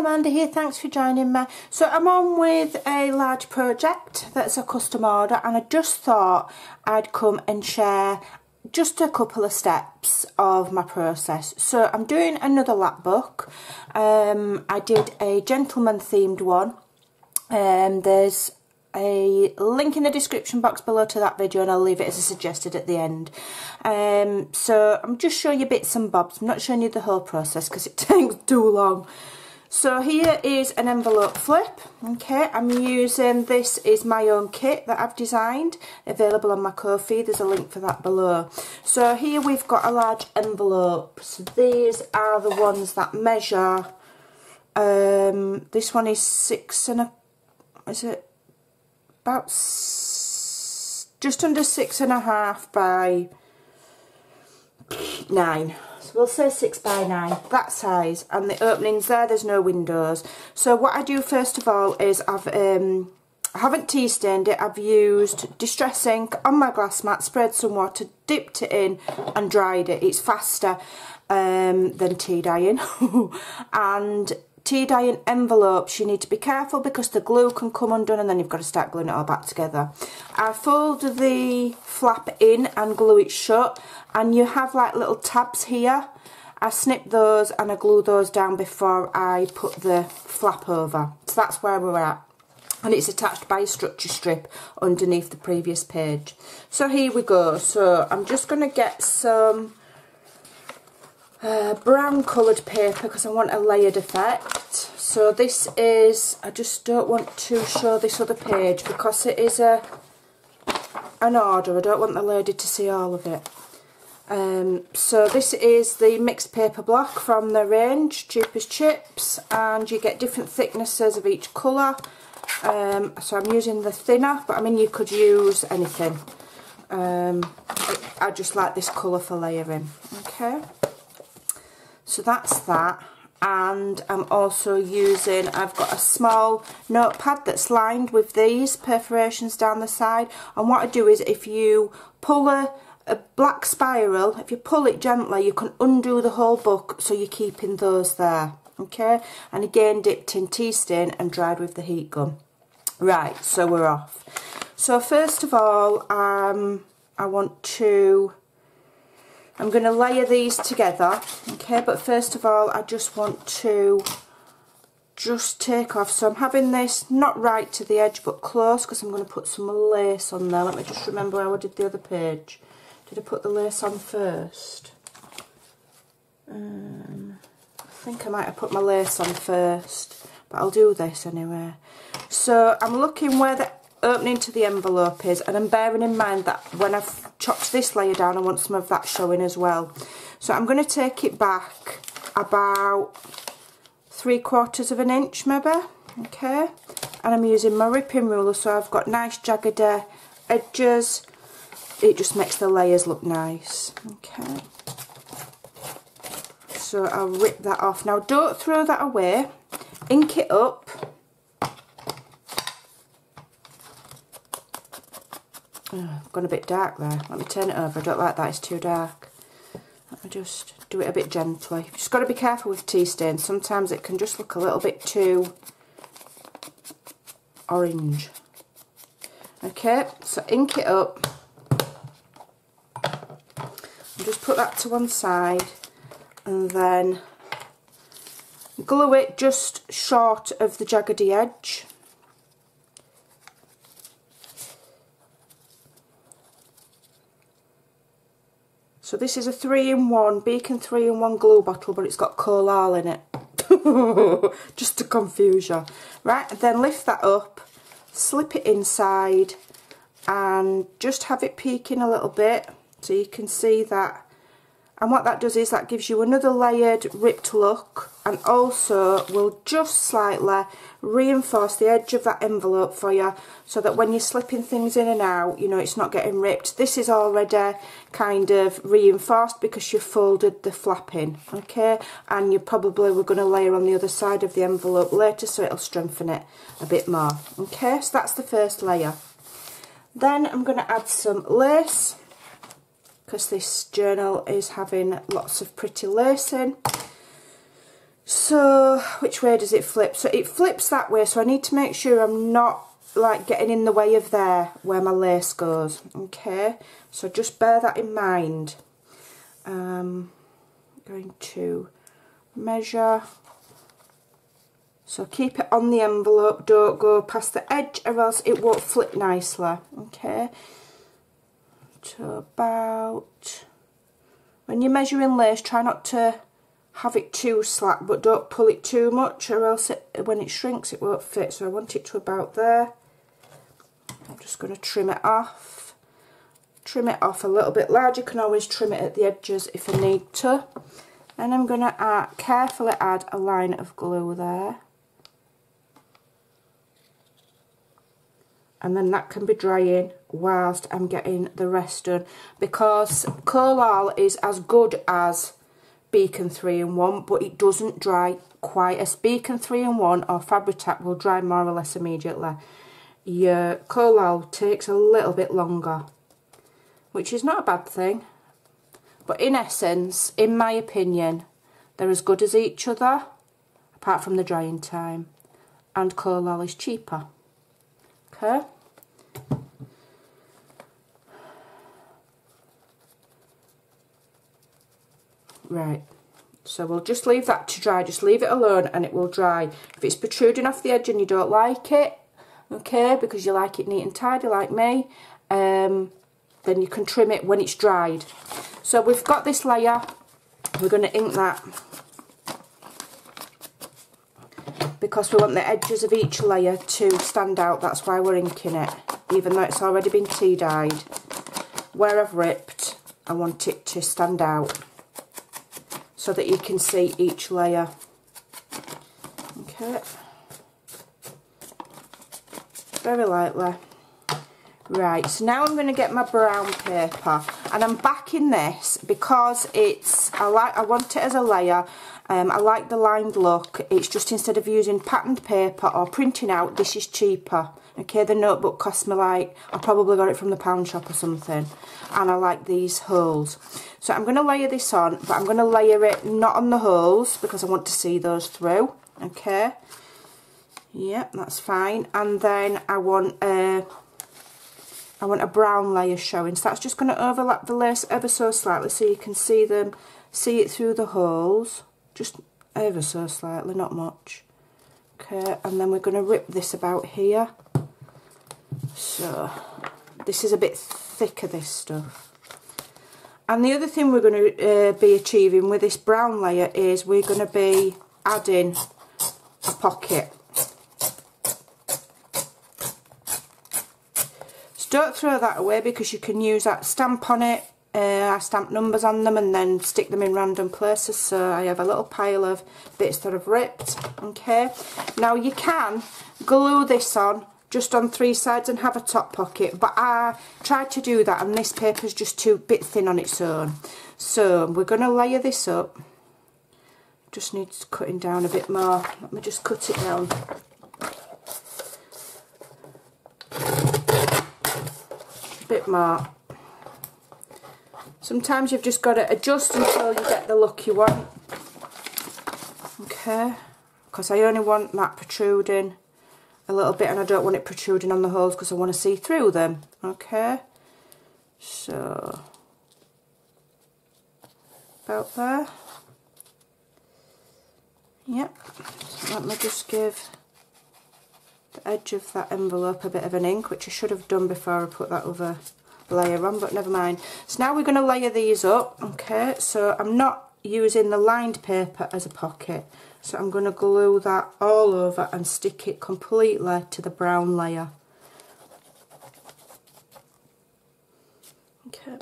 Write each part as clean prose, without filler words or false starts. Amanda here, thanks for joining me. So I'm on with a large project that's a custom order, and I just thought I'd come and share just a couple of steps of my process. So I'm doing another lap book. I did a gentleman themed one, and there's a link in the description box below to that video, and I'll leave it as a suggested at the end. So I'm just showing you bits and bobs. I'm not showing you the whole process because it takes too long. So here is an envelope flip. Okay, I'm using, this is my own kit that I've designed, available on my Ko-fi. There's a link for that below. So here we've got a large envelope. So these are the ones that measure, this one is just under 6.5 by 9. So we'll say 6 by 9, that size. And the openings there, there's no windows. So what I do first of all is I haven't tea stained it. I've used distress ink on my glass mat, sprayed some water, dipped it in and dried it. It's faster than tea dyeing. And tea dyeing envelopes, you need to be careful because the glue can come undone and then you've got to start gluing it all back together. I fold the flap in and glue it shut, and you have like little tabs here. I snip those and I glue those down before I put the flap over. So that's where we're at, and it's attached by a structure strip underneath the previous page. So here we go. So I'm just going to get some brown coloured paper because I want a layered effect. So this is, I just don't want to show this other page because it is an order. I don't want the lady to see all of it. So this is the mixed paper block from the range, Cheapest Chips, and you get different thicknesses of each colour. So I'm using the thinner, but I mean you could use anything. I just like this colour for layering. Okay. So that's that, and I'm also using, I've got a small notepad that's lined with these perforations down the side, and what I do is if you pull a black spiral, if you pull it gently, you can undo the whole book, so you're keeping those there, okay? And again, dipped in tea stain and dried with the heat gun. Right, so we're off. So first of all, I'm going to layer these together, okay, but first of all I just want to just take off, so I'm having this not right to the edge but close because I'm going to put some lace on there. Let me just remember how I did the other page. Did I put the lace on first? I think I might have put my lace on first, but I'll do this anyway. So I'm looking where the opening to the envelope is, and I'm bearing in mind that when I've chopped this layer down I want some of that showing as well. So I'm going to take it back about 3/4 of an inch maybe, okay, and I'm using my ripping ruler so I've got nice jagged edges. It just makes the layers look nice, okay. So I'll rip that off. Now don't throw that away, ink it up. Oh, I've gone a bit dark there. Let me turn it over. I don't like that, it's too dark. Let me just do it a bit gently. You've just got to be careful with tea stains. Sometimes it can just look a little bit too orange. Okay, so ink it up. And just put that to one side and then glue it just short of the jagged edge. So this is a 3-in-1, Beacon 3-in-1 glue bottle, but it's got Collall in it, just to confuse you. Right, and then lift that up, slip it inside, and just have it peeking a little bit, so you can see that. And what that does is that gives you another layered, ripped look, and also will just slightly reinforce the edge of that envelope for you, so that when you're slipping things in and out, you know, it's not getting ripped. This is already kind of reinforced because you folded the flap in, okay? And you probably were going to layer on the other side of the envelope later, so it'll strengthen it a bit more, okay? So that's the first layer. Then I'm going to add some lace, because this journal is having lots of pretty lacing. So which way does it flip? So it flips that way, so I need to make sure I'm not like getting in the way of there where my lace goes. Okay, so just bear that in mind. Going to measure, so keep it on the envelope, don't go past the edge or else it won't flip nicely. Okay, to about, when you're measuring lace, try not to have it too slack, but don't pull it too much or else it, when it shrinks it won't fit. So I want it to about there. I'm just going to trim it off. Trim it off a little bit larger. You can always trim it at the edges if I need to. And I'm going to carefully add a line of glue there. And then that can be drying whilst I'm getting the rest done, because Collall is as good as Beacon 3-in-1, but it doesn't dry quite as Beacon 3-in-1 or Fabri-Tap will dry more or less immediately. Your Collall takes a little bit longer, which is not a bad thing, but in essence, in my opinion, they're as good as each other apart from the drying time, and Collall is cheaper. Okay, right, so we'll just leave that to dry, just leave it alone and it will dry. If it's protruding off the edge and you don't like it, okay, because you like it neat and tidy like me, then you can trim it when it's dried. So we've got this layer, we're going to ink that because we want the edges of each layer to stand out, that's why we're inking it, even though it's already been tea dyed. Where I've ripped, I want it to stand out, so that you can see each layer. Okay, very lightly. Right, so now I'm going to get my brown paper, and I'm backing this because it's, I want it as a layer. I like the lined look. It's just, instead of using patterned paper or printing out, this is cheaper. Okay, the notebook cost me like, I probably got it from the pound shop or something, and I like these holes. So I'm going to layer this on, but I'm going to layer it not on the holes because I want to see those through. Okay, yep, that's fine. And then I want a brown layer showing, so that's just going to overlap the lace ever so slightly so you can see them, see it through the holes, just ever so slightly, not much. Okay, and then we're going to rip this about here. So this is a bit thicker, this stuff. And the other thing we're going to be achieving with this brown layer is we're going to be adding a pocket. So don't throw that away, because you can use that, stamp on it. I stamp numbers on them and then stick them in random places, so I have a little pile of bits that I've ripped. Okay, now you can glue this on just on three sides and have a top pocket, but I tried to do that and this paper's just too bit thin on its own. So we're going to layer this up, just needs cutting down a bit more, let me just cut it down. A bit more. Sometimes you've just got to adjust until you get the look you want. Okay, because I only want that protruding a little bit, and I don't want it protruding on the holes because I want to see through them. Okay, so about there. Yep, so let me just give the edge of that envelope a bit of an ink, which I should have done before I put that other layer on, but never mind. So now we're going to layer these up. Okay, so I'm not using the lined paper as a pocket, so I'm going to glue that all over and stick it completely to the brown layer. Okay,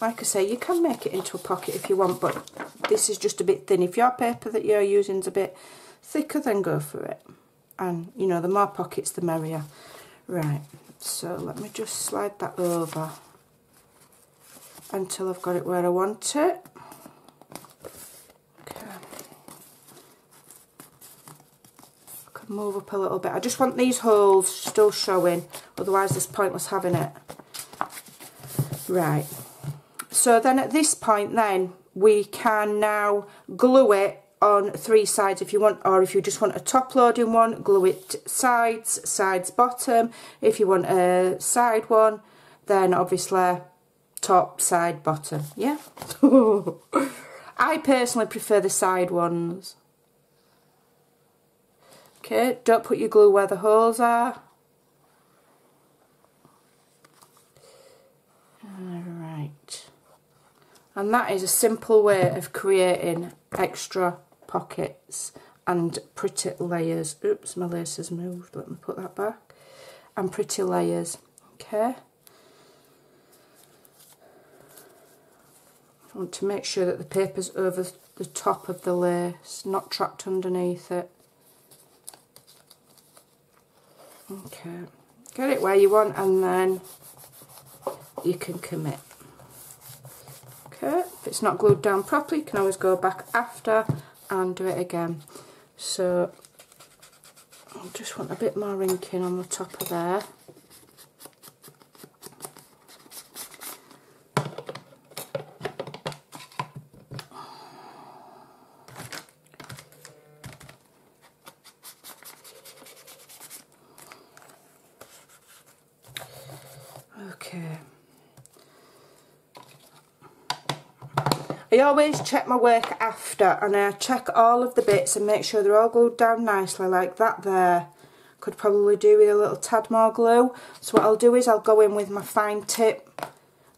like I say, you can make it into a pocket if you want, but this is just a bit thin. If your paper that you're using is a bit thicker, then go for it, and you know, the more pockets the merrier. Right, so let me just slide that over until I've got it where I want it. Move up a little bit. I just want these holes still showing, otherwise it's pointless having it. Right, so then at this point then we can now glue it on three sides if you want, or if you just want a top loading one, glue it sides bottom. If you want a side one, then obviously top, side, bottom, yeah. I personally prefer the side ones. Okay, don't put your glue where the holes are. Alright, and that is a simple way of creating extra pockets and pretty layers. Oops, my lace has moved, let me put that back. And pretty layers, okay. I want to make sure that the paper's over the top of the lace, not trapped underneath it. Okay, get it where you want and then you can commit. Okay, if it's not glued down properly, you can always go back after and do it again. So I just want a bit more wrinkling on the top of there. I always check my work after, and I check all of the bits and make sure they're all glued down nicely, like that there. Could probably do with a little tad more glue. So what I'll do is I'll go in with my fine tip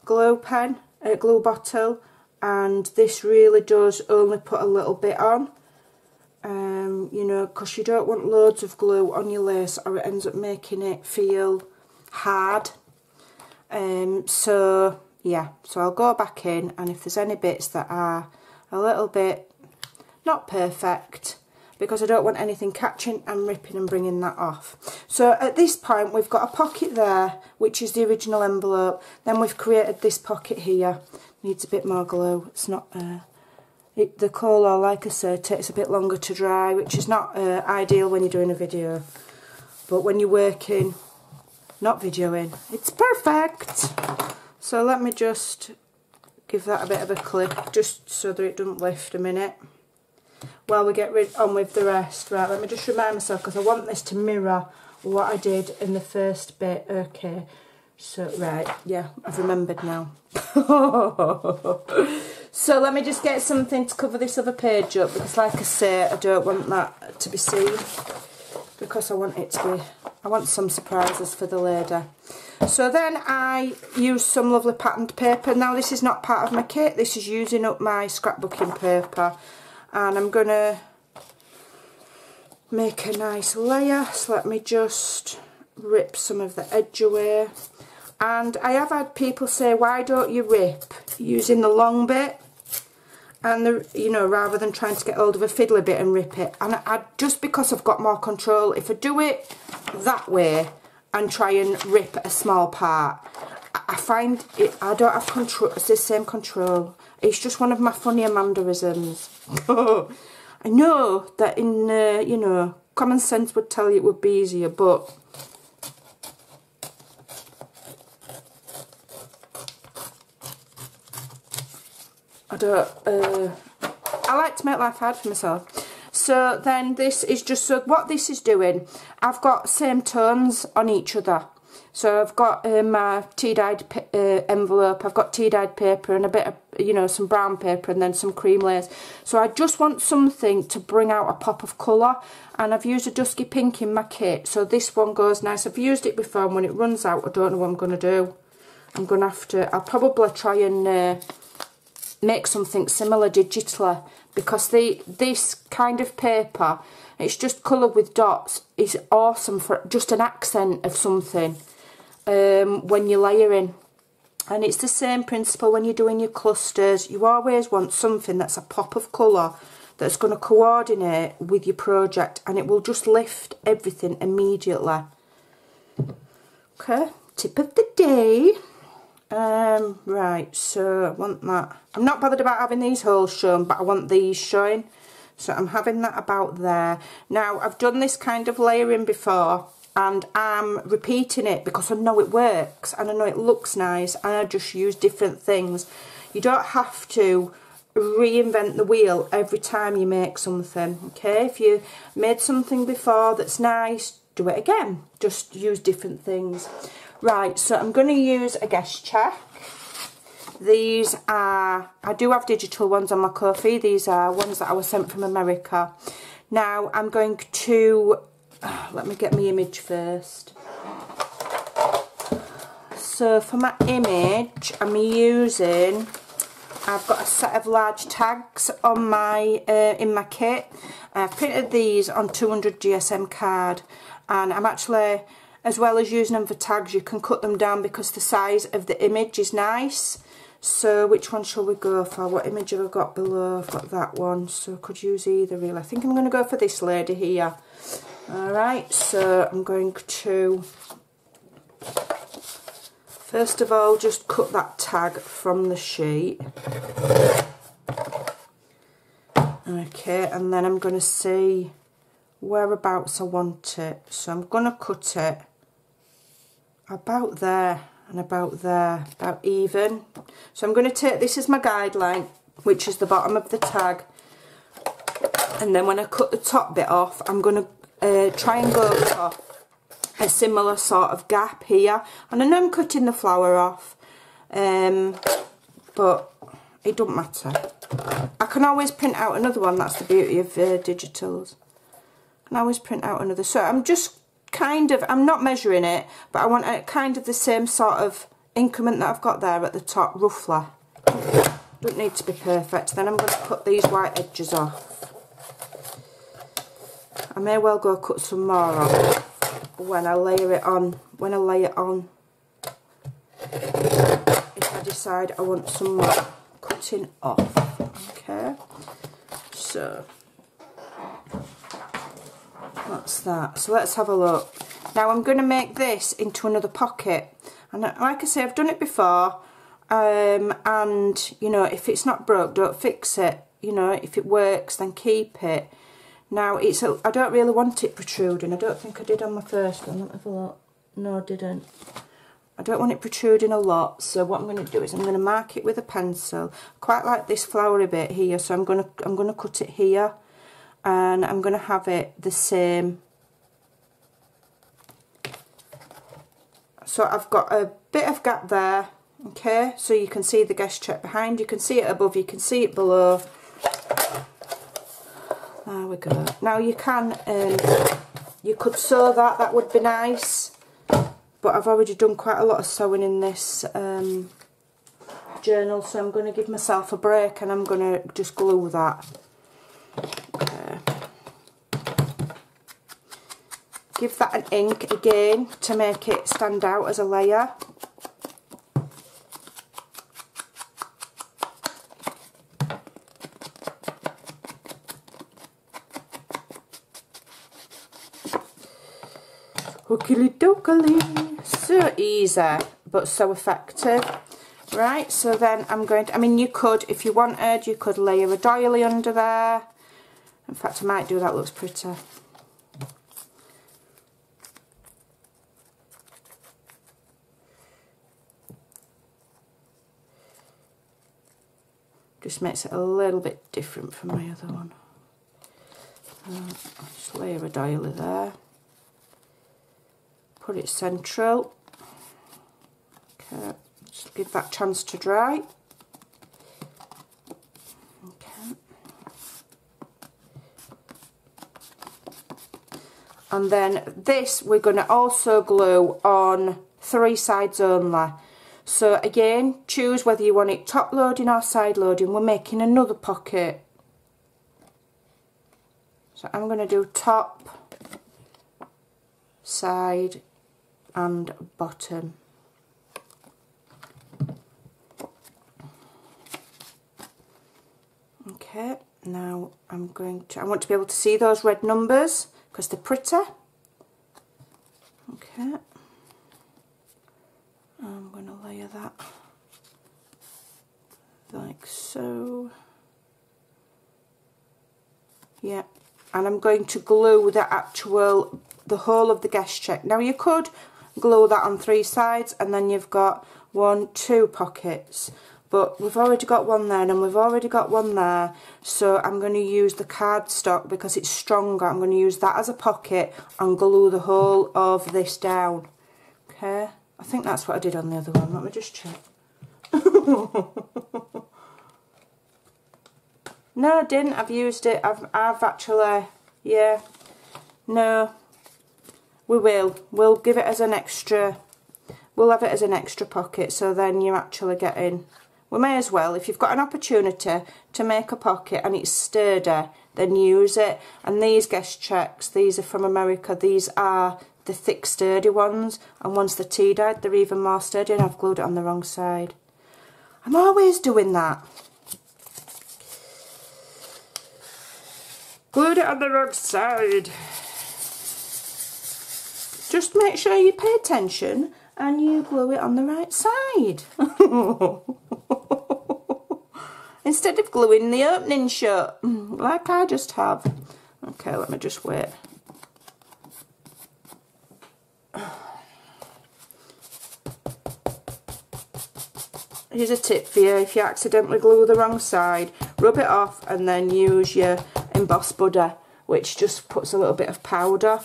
glue pen, glue bottle, and this really does only put a little bit on. You know, because you don't want loads of glue on your lace or it ends up making it feel hard. Yeah, so I'll go back in, and if there's any bits that are a little bit not perfect, because I don't want anything catching, I'm ripping and bringing that off. So at this point we've got a pocket there, which is the original envelope. Then we've created this pocket here. Needs a bit more glue. It's not the Collall, like I said, takes a bit longer to dry, which is not ideal when you're doing a video, but when you're working, not videoing, it's perfect. So let me just give that a bit of a clip, just so that it doesn't lift a minute, while we get on with the rest. Right, let me just remind myself, because I want this to mirror what I did in the first bit. Okay, so right, yeah, I've remembered now. So let me just get something to cover this other page up, because like I say, I don't want that to be seen, because I want it to be, I want some surprises for the lady. So then I used some lovely patterned paper. Now this is not part of my kit, this is using up my scrapbooking paper, and I'm going to make a nice layer. So let me just rip some of the edge away. And I have had people say, why don't you rip using the long bit, and the, you know, rather than trying to get hold of a fiddly bit and rip it. And I just, because I've got more control, if I do it that way and try and rip a small part, I find it, I don't have control, it's the same control. It's just one of my funny Amandaisms. I know that in, you know, common sense would tell you it would be easier, but I don't, I like to make life hard for myself. So then this is just, so what this is doing, I've got same tones on each other. So I've got my tea-dyed envelope, I've got tea-dyed paper and a bit of, you know, some brown paper and then some cream layers. So I just want something to bring out a pop of colour, and I've used a dusky pink in my kit. So this one goes nice. I've used it before, and when it runs out, I don't know what I'm going to do. I'm going to have to, I'll probably try and make something similar digitally, because this kind of paper, it's just coloured with dots, is awesome for just an accent of something when you're layering. And it's the same principle when you're doing your clusters. You always want something that's a pop of colour that's going to coordinate with your project, and it will just lift everything immediately. Okay, tip of the day. Right, so I want that. I'm not bothered about having these holes shown, but I want these showing, so I'm having that about there. Now, I've done this kind of layering before, and I'm repeating it because I know it works and I know it looks nice, and I just use different things. You don't have to reinvent the wheel every time you make something, okay? If you made something before that's nice, do it again. Just use different things. Right, so I'm going to use a guess check. These are, I do have digital ones on my Ko-fi. These are ones that I was sent from America. Now I'm going to, let me get my image first. So for my image, I'm using, I've got a set of large tags on my in my kit. I've printed these on 200 GSM card, and I'm actually, as well as using them for tags, you can cut them down because the size of the image is nice. So which one shall we go for? What image have I got below? I've got that one, so I could use either really. I think I'm going to go for this lady here. Alright, so I'm going to, first of all, just cut that tag from the sheet. Okay, and then I'm going to see whereabouts I want it. So I'm going to cut it about there and about there, about even. So I'm going to take this as my guideline, which is the bottom of the tag. And then when I cut the top bit off, I'm going to try and go for a similar sort of gap here. And I know I'm cutting the flower off, but it doesn't matter. I can always print out another one. That's the beauty of digitals. I can always print out another. So I'm just kind of, I'm not measuring it, but I want a kind of the same sort of increment that I've got there at the top, roughly. Don't need to be perfect. Then I'm going to cut these white edges off. I may well go cut some more off when I layer it on, when I lay it on. If I decide I want some more cutting off, okay? So, that's that. So let's have a look. Now I'm going to make this into another pocket. And like I say, I've done it before. And, you know, if it's not broke, don't fix it. You know, if it works, then keep it. Now, it's a, I don't really want it protruding. I don't think I did on my first one. Let me have a look. No, I didn't. I don't want it protruding a lot. So what I'm going to do is I'm going to mark it with a pencil. Quite like this flowery bit here. So I'm going to cut it here. And I'm going to have it the same. So I've got a bit of gap there. Okay, so you can see the guess check behind. You can see it above. You can see it below. There we go. Now you can, you could sew that, that would be nice. But I've already done quite a lot of sewing in this journal, so I'm going to give myself a break and I'm going to just glue that. Give that an ink again to make it stand out as a layer. So easy, but so effective. Right, so then I'm going to, I mean, you could, if you wanted, you could layer a doily under there. In fact, I might do that, looks pretty. Just makes it a little bit different from my other one. I'll just layer a doily there. Put it central. Okay, just give that chance to dry. Okay. And then this we're going to also glue on 3 sides only. So again, choose whether you want it top loading or side loading. We're making another pocket. So I'm going to do top, side, and bottom. Okay, now I'm going to, I want to be able to see those red numbers because they're pretty. Okay, I'm going to layer that like so. Yeah, and I'm going to glue the actual, the whole of the guess check. Now you could glue that on 3 sides and then you've got 1, 2 pockets, But we've already got one there, and we've already got one there. So I'm going to use the cardstock because it's stronger. I'm going to use that as a pocket and glue the whole of this down. Okay, I think that's what I did on the other one. Let me just check. No, I didn't. I've used it. I've actually, yeah. No, we will. We'll give it as an extra. We'll have it as an extra pocket. So then you're actually getting. We may as well, if you've got an opportunity to make a pocket and it's sturdy, then use it. And these guest checks, these are from America, these are the thick sturdy ones, and once they're tea dyed they're even more sturdy, and I've glued it on the wrong side. I'm always doing that. Glued it on the wrong side. Just make sure you pay attention and you glue it on the right side. Instead of gluing the opening shut, like I just have. Okay, let me just wait. Here's a tip for you, if you accidentally glue the wrong side, rub it off and then use your emboss budder, which just puts a little bit of powder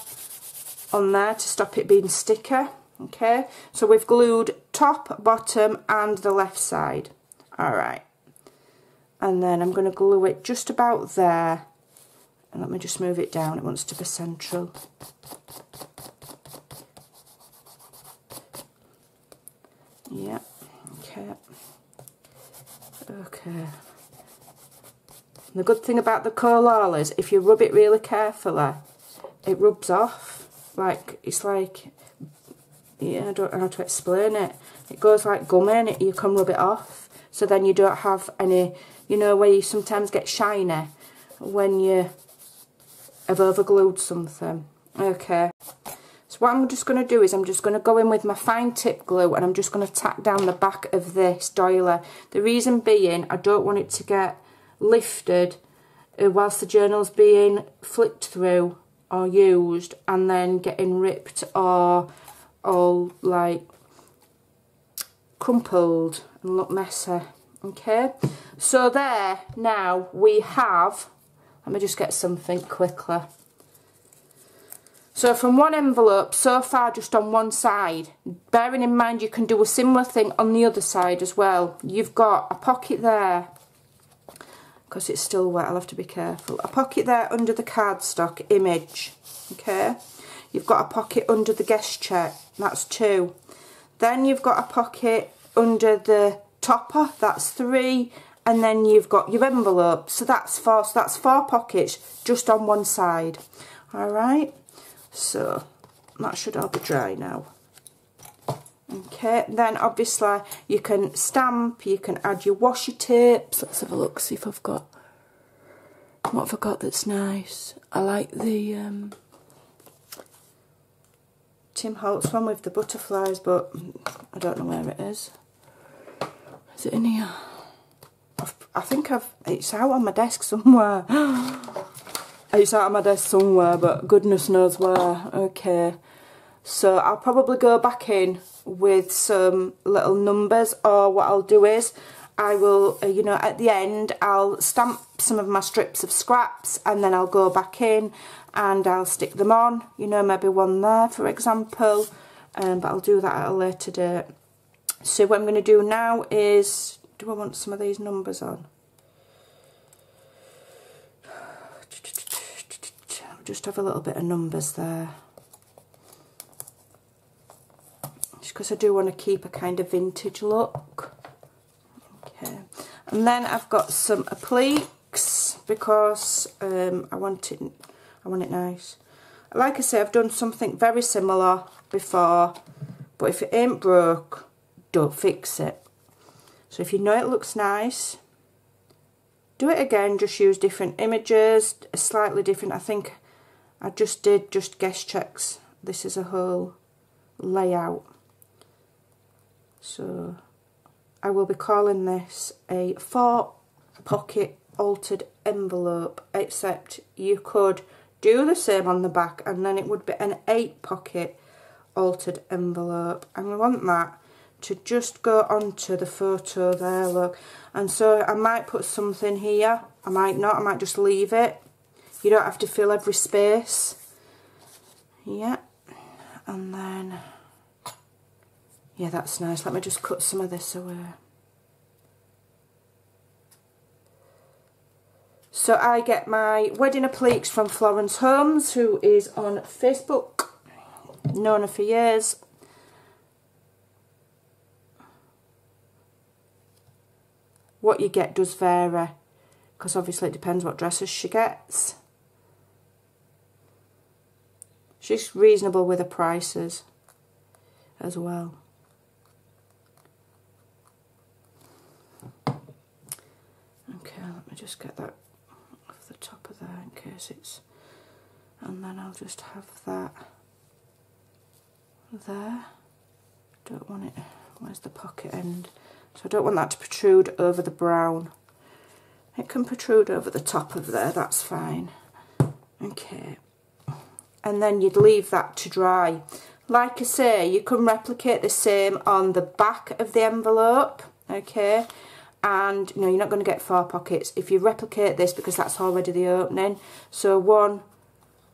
on there to stop it being sticky. Okay, so we've glued top, bottom and the left side. Alright, and then I'm going to glue it just about there, and let me just move it down, it wants to be central. Yeah, okay. And the good thing about the Collall is if you rub it really carefully, it rubs off, like it's like, yeah, I don't know how to explain it. It goes like gum in it, you can rub it off. So then you don't have any, you know, where you sometimes get shiny when you have overglued something. Okay. So what I'm just going to do is I'm just going to go in with my fine tip glue and I'm just going to tack down the back of this doily. The reason being, I don't want it to get lifted whilst the journal's being flipped through or used and then getting ripped or all like crumpled and look messy. Okay, so there, now we have, let me just get something quickly. So from one envelope so far, just on one side, bearing in mind you can do a similar thing on the other side as well. You've got a pocket there, because it's still wet, I'll have to be careful, a pocket there under the cardstock image. Okay, you've got a pocket under the guest check, that's 2. Then you've got a pocket under the topper, that's 3. And then you've got your envelope, so that's 4. So that's 4 pockets just on one side. Alright, so that should all be dry now. Okay, then obviously you can stamp, you can add your washi tapes. Let's have a look, see if I've got, what have I got that's nice? I like the Tim Holtz one with the butterflies, but I don't know where it is. Is it in here? I think it's out on my desk somewhere. It's out on my desk somewhere, but goodness knows where. Okay, so I'll probably go back in with some little numbers, or what I'll do is I will, you know, at the end I'll stamp some of my strips of scraps and then I'll go back in and I'll stick them on, you know, maybe one there for example, but I'll do that at a later date. So what I'm going to do now is, do I want some of these numbers on? Just have a little bit of numbers there, just because I do want to keep a kind of vintage look. Okay, and then I've got some appliques because I want it nice. Like I say, I've done something very similar before, but if it ain't broke, don't fix it. So if you know it looks nice, do it again, just use different images, slightly different. I think I just did just guest checks. This is a whole layout. So I will be calling this a 4 pocket altered envelope, except you could do the same on the back and then it would be an 8 pocket altered envelope, and we want that to just go onto the photo there, look. And so I might put something here, I might not, I might just leave it. You don't have to fill every space. Yeah, and then, yeah, that's nice. Let me just cut some of this away. So I get my wedding appliques from Florence Holmes, who is on Facebook, known her for years. What you get does vary, because obviously it depends what dresses she gets. She's reasonable with her prices as well. Okay, let me just get that off the top of there in case it's... And then I'll just have that there. Don't want it... Where's the pocket end? So I don't want that to protrude over the brown. It can protrude over the top of there, that's fine. Okay. And then you'd leave that to dry. Like I say, you can replicate the same on the back of the envelope, okay? And no, you're not going to get four pockets if you replicate this, because that's already the opening. So 1,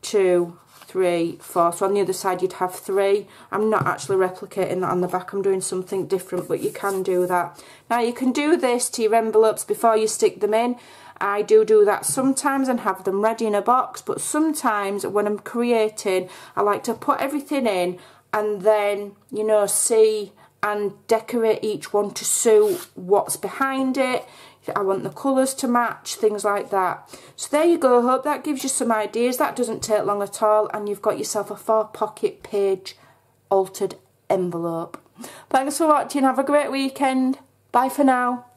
2, 3, 4. So on the other side you'd have 3. I'm not actually replicating that on the back, I'm doing something different, but you can do that. Now you can do this to your envelopes before you stick them in. I do that sometimes and have them ready in a box, but sometimes when I'm creating, I like to put everything in and then, you know, see and decorate each one to suit what's behind it. I want the colours to match, things like that. So there you go, I hope that gives you some ideas. That doesn't take long at all, and you've got yourself a 4-pocket page altered envelope. Thanks for watching, have a great weekend. Bye for now.